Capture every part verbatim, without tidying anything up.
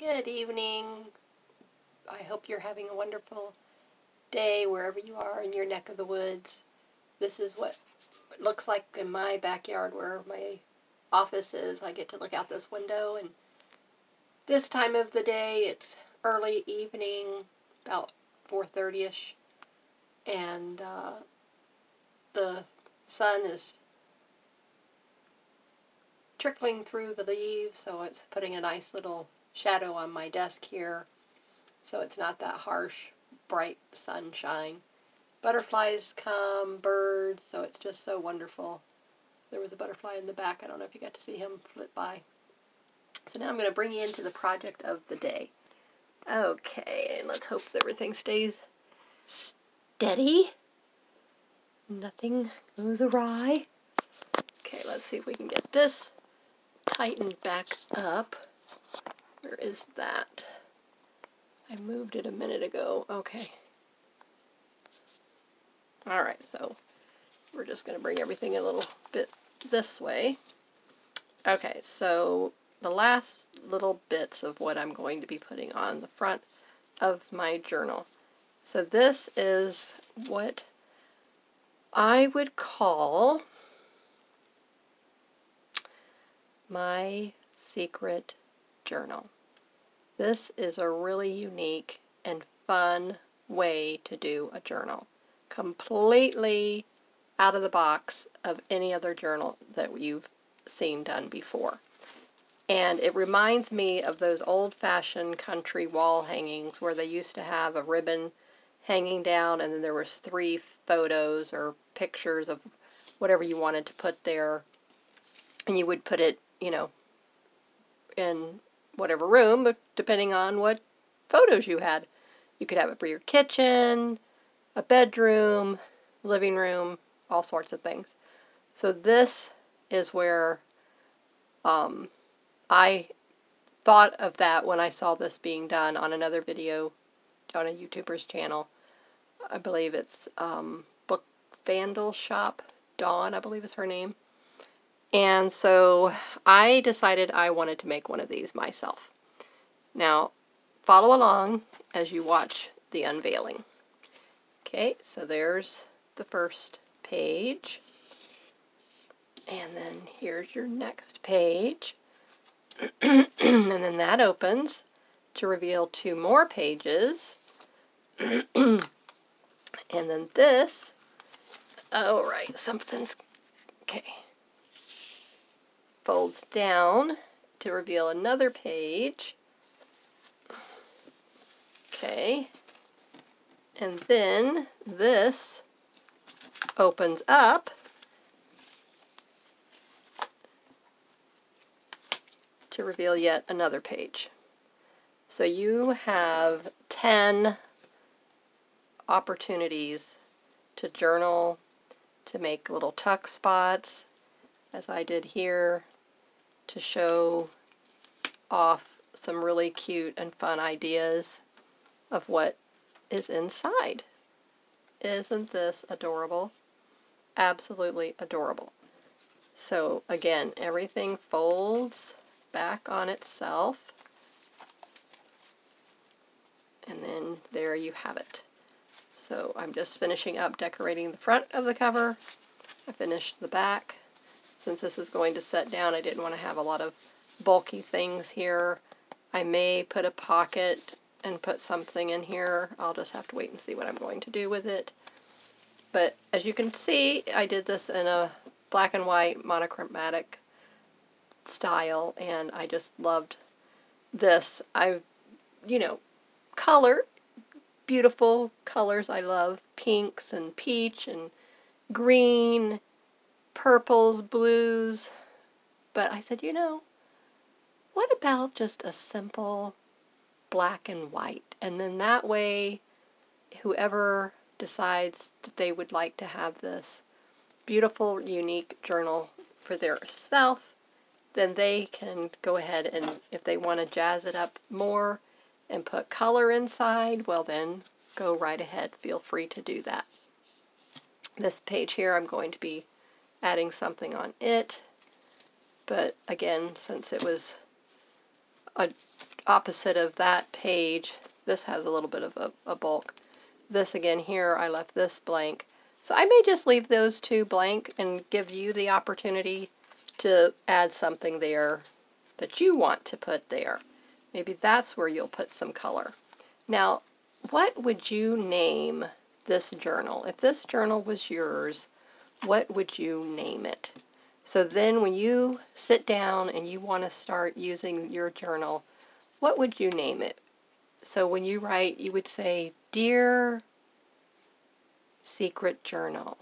Good evening. I hope you're having a wonderful day wherever you are in your neck of the woods. This is what it looks like in my backyard where my office is. I get to look out this window, and this time of the day, it's early evening, about four thirty-ish, and uh, the sun is trickling through the leaves, so it's putting a nice little shadow on my desk here, so it's not that harsh, bright sunshine. Butterflies come, birds, so it's just so wonderful. There was a butterfly in the back. I don't know if you got to see him flit by. So now I'm going to bring you into the project of the day. Okay, and let's hope that everything stays steady. Nothing goes awry. Okay, let's see if we can get this tightened back up. Where is that? I moved it a minute ago. Okay. Alright, so we're just going to bring everything a little bit this way. Okay, so the last little bits of what I'm going to be putting on the front of my journal. So this is what I would call my secret journal. This is a really unique and fun way to do a journal. Completely out of the box of any other journal that you've seen done before. And it reminds me of those old-fashioned country wall hangings where they used to have a ribbon hanging down, and then there was three photos or pictures of whatever you wanted to put there, and you would put it, you know, in whatever room, but depending on what photos you had. You could have it for your kitchen, a bedroom, living room, all sorts of things. So this is where um, I thought of that when I saw this being done on another video on a YouTuber's channel. I believe it's um, Book Vandal Shop Dawn, I believe is her name. And so I decided I wanted to make one of these myself. Now, follow along as you watch the unveiling. Okay, so there's the first page. And then here's your next page. And then that opens to reveal two more pages. And then this. All right, something's... Okay. Folds down to reveal another page. Okay. And then this opens up to reveal yet another page. So you have ten opportunities to journal, to make little tuck spots, as I did here, to show off some really cute and fun ideas of what is inside. Isn't this adorable? Absolutely adorable. So again, everything folds back on itself, and then there you have it. So I'm just finishing up decorating the front of the cover. I finished the back. Since this is going to set down, I didn't want to have a lot of bulky things here. I may put a pocket and put something in here. I'll just have to wait and see what I'm going to do with it. But as you can see, I did this in a black and white monochromatic style, and I just loved this. I've, you know, color, beautiful colors I love. Pinks and peach and green, purples, blues, but I said, you know, what about just a simple black and white? And then that way, whoever decides that they would like to have this beautiful, unique journal for their self, then they can go ahead and, if they want to jazz it up more and put color inside, well then, go right ahead. Feel free to do that. This page here, I'm going to be adding something on it, but again, since it was a opposite of that page, this has a little bit of a, a bulk. This again here, I left this blank. So I may just leave those two blank and give you the opportunity to add something there that you want to put there. Maybe that's where you'll put some color. Now, what would you name this journal? If this journal was yours, what would you name it? So then when you sit down and you want to start using your journal, what would you name it? So when you write, you would say, Dear Secret Journal.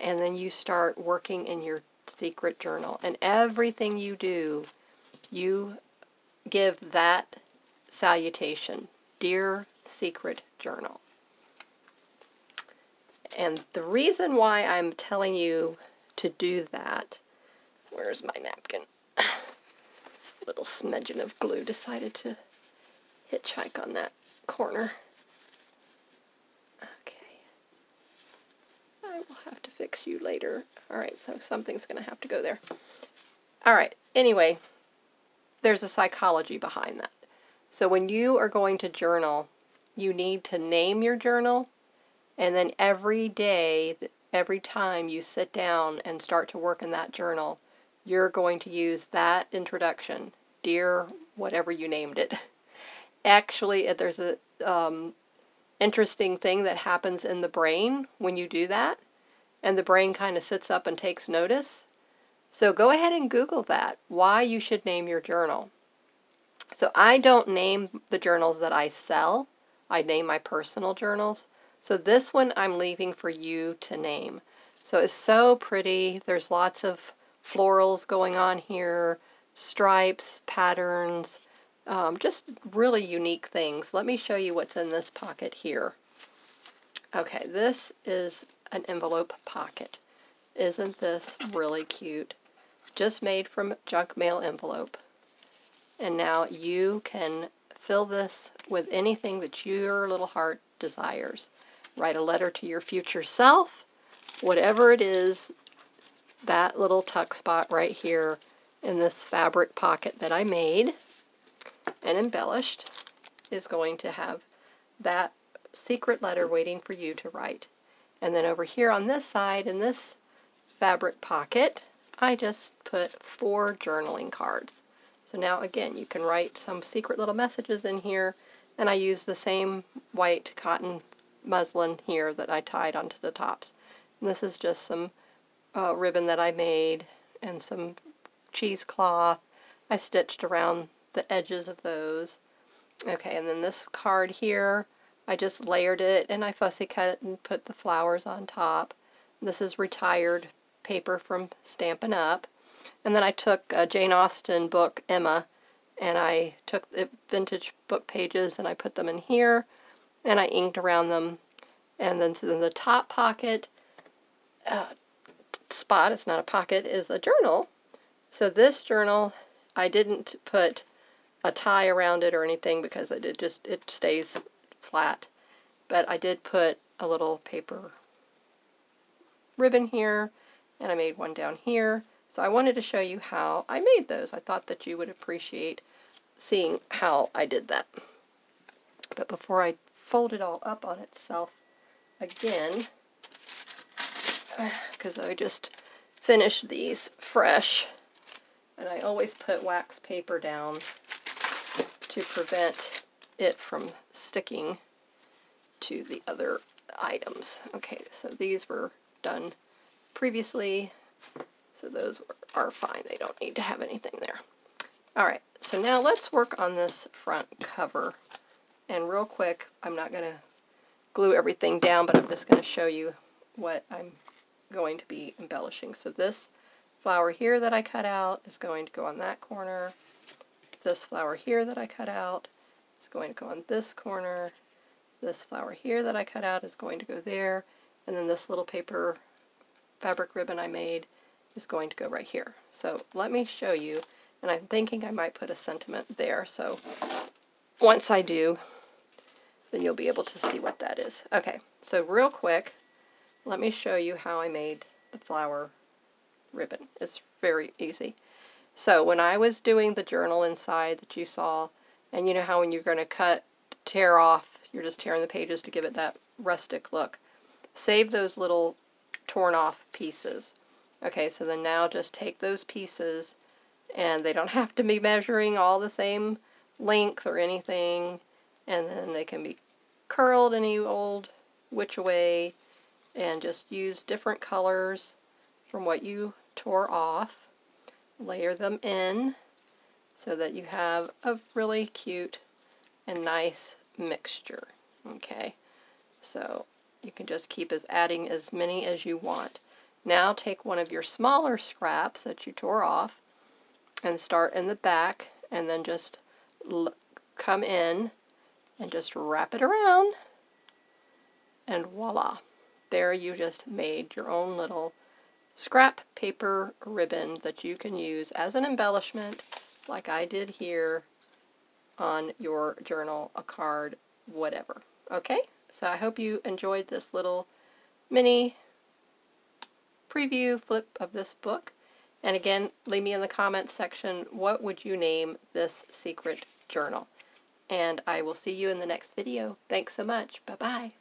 And then you start working in your secret journal. And everything you do, you give that salutation, Dear Secret Journal. And the reason why I'm telling you to do that, where's my napkin? Little smidgen of glue decided to hitchhike on that corner. Okay. I will have to fix you later. Alright, so something's going to have to go there. Alright, anyway, there's a psychology behind that. So when you are going to journal, you need to name your journal, and then every day, every time you sit down and start to work in that journal, you're going to use that introduction, Dear whatever you named it. Actually, there's a um, interesting thing that happens in the brain when you do that, and the brain kind of sits up and takes notice. So go ahead and Google that, why you should name your journal. So I don't name the journals that I sell. I name my personal journals. So this one I'm leaving for you to name. So it's so pretty. There's lots of florals going on here, stripes, patterns, um, just really unique things. Let me show you what's in this pocket here. Okay, this is an envelope pocket. Isn't this really cute? Just made from junk mail envelope. And now you can fill this with anything that your little heart desires. Write a letter to your future self, whatever it is, that little tuck spot right here in this fabric pocket that I made and embellished is going to have that secret letter waiting for you to write. And then over here on this side in this fabric pocket, I just put four journaling cards. So now again, you can write some secret little messages in here, and I use the same white cotton muslin here that I tied onto the tops. And this is just some uh, ribbon that I made and some cheesecloth. I stitched around the edges of those. Okay, and then this card here, I just layered it and I fussy cut and put the flowers on top. This is retired paper from Stampin' Up! And then I took a Jane Austen book, Emma, and I took the vintage book pages and I put them in here, and I inked around them. And then in the top pocket uh, spot, it's not a pocket, is a journal. So this journal, I didn't put a tie around it or anything because it just it stays flat. But I did put a little paper ribbon here, and I made one down here. So I wanted to show you how I made those. I thought that you would appreciate seeing how I did that. But before I fold it all up on itself again, because I just finished these fresh, and I always put wax paper down to prevent it from sticking to the other items. Okay, so these were done previously. So those are fine. They don't need to have anything there. All right, so now let's work on this front cover. And real quick, I'm not going to glue everything down, but I'm just going to show you what I'm going to be embellishing. So this flower here that I cut out is going to go on that corner. This flower here that I cut out is going to go on this corner. This flower here that I cut out is going to go there. And then this little paper fabric ribbon I made is going to go right here. So let me show you, and I'm thinking I might put a sentiment there, so once I do, then you'll be able to see what that is. Okay, so real quick, let me show you how I made the flower ribbon. It's very easy. So when I was doing the journal inside that you saw, and you know how when you're going to cut, tear off, you're just tearing the pages to give it that rustic look. Save those little torn off pieces. Okay, so then now just take those pieces, and they don't have to be measuring all the same length or anything, and then they can be curled any old which way, and just use different colors from what you tore off. Layer them in so that you have a really cute and nice mixture. Okay, so you can just keep as adding as many as you want. Now take one of your smaller scraps that you tore off and start in the back, and then just l come in and just wrap it around, and voila, there you just made your own little scrap paper ribbon that you can use as an embellishment, like I did here, on your journal, a card, whatever. Okay, so I hope you enjoyed this little mini preview flip of this book. And again, leave me in the comments section, what would you name this secret journal? And I will see you in the next video. Thanks so much. Bye-bye.